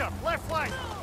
Lead up, left flank. Huh?